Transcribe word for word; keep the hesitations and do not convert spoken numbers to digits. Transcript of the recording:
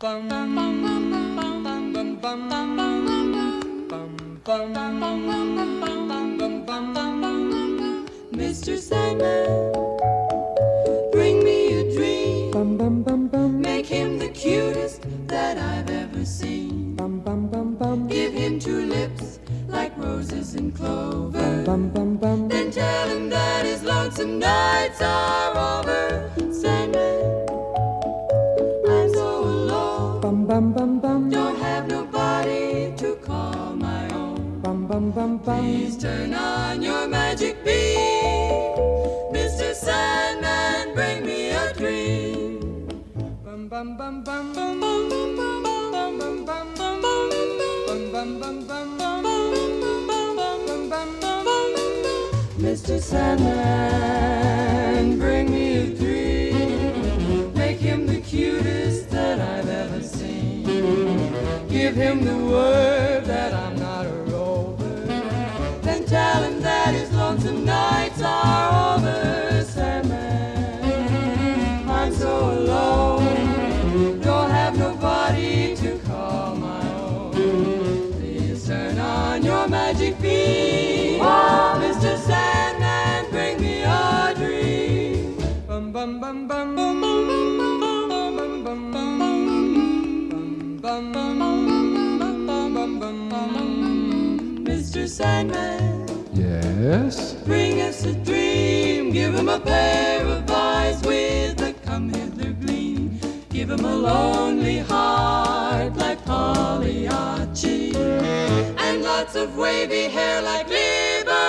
Mister Sandman, bring me a dream. Make him the cutest that I've ever seen. Give him two lips like roses and clover. Then tell him that his lonesome nights are over. Sandman, I'm so alone. Don't have nobody to call my own. Please turn on your magic beam. Mister Sandman, bring me a dream. Mister Sandman, bring me a dream. Make him the cutest that I've ever seen. Give him the word that I'm not a rover. Then tell him that his lonesome nights are over. Sandman, I'm so alone. Don't have nobody to call my own. Please turn on your magic beam. Oh, Mister Sandman, bring me a dream. Bum bum bum bum bum bum bum bum. Mister Sandman, yes, bring us a dream. Give him a pair of eyes with a come hither gleam. Give him a lonely heart like Liberace, and lots of wavy hair like Liberace.